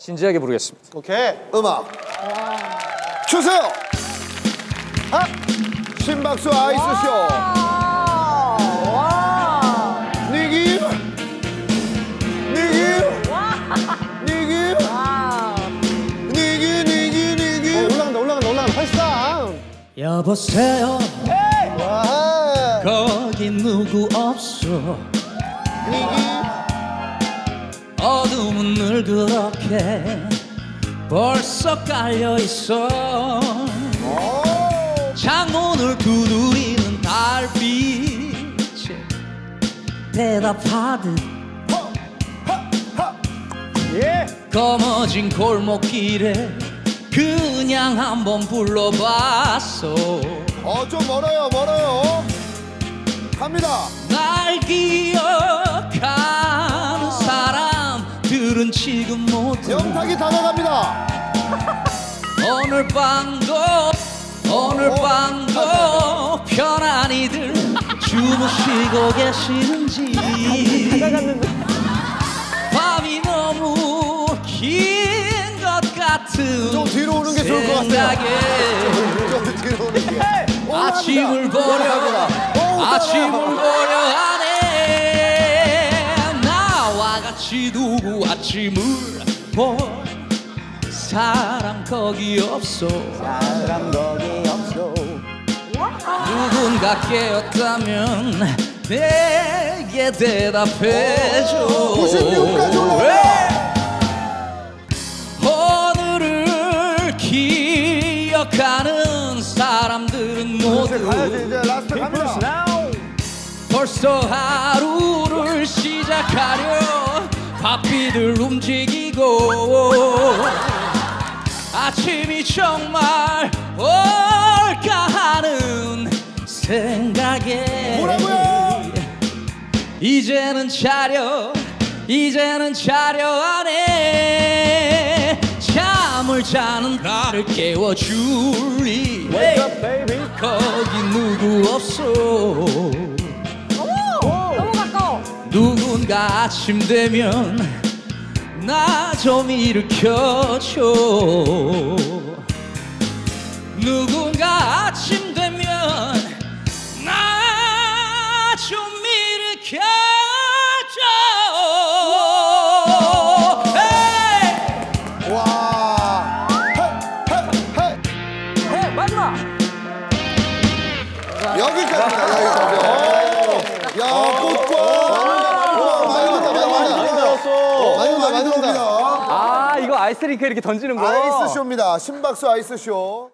진지하게 부르겠습니다. 오케이. 음악 주세요. 아! 신박수 아이스쇼. 여보세요. Hey! 거기 누구 없어. 어둠은 늘 그렇게 벌써 깔려있어. 창문을 두드리는 달빛에 대답하듯 검어진 골목길에 그냥 한번 불러봤어. 좀 멀어요. 갑니다. 날 기억하는 사람들은 지금 모두 영탁이 다가갑니다. 오늘 밤도 편안히들 주무시고 계시는지. 밤이 너무 긴 것 같은 좀 뒤로 오는 게 좋을 것 같아요. 좀 뒤로 오는 게. 아침을 보려 하네. 나와 같이 누구 아침을 볼 사람 거기 없어. 누군가 깨었다면 내게 대답해줘. 96까지 올라가. 가는 사람들은 모두 가야지, 이제 라스트 갑니다. 벌써 하루를 시작하려 바삐들 움직이고 아침이 정말 올까 하는 생각에 뭐라고요? 이제는 차려 안해. 잠을 자는 나를 깨워줄리. Wake up, baby. 거기 누구 없어. 너무 가까워. 누군가 아침 되면 나 좀 일으켜줘. 누군가 아침 되면 나 좀 일으켜줘. Hey! 와. 여기까지입니다. 야, 꽃과 많이 온다. 아, 이거 아이스링크 이렇게 던지는 거. 아이스쇼입니다. 신박수 아이스쇼.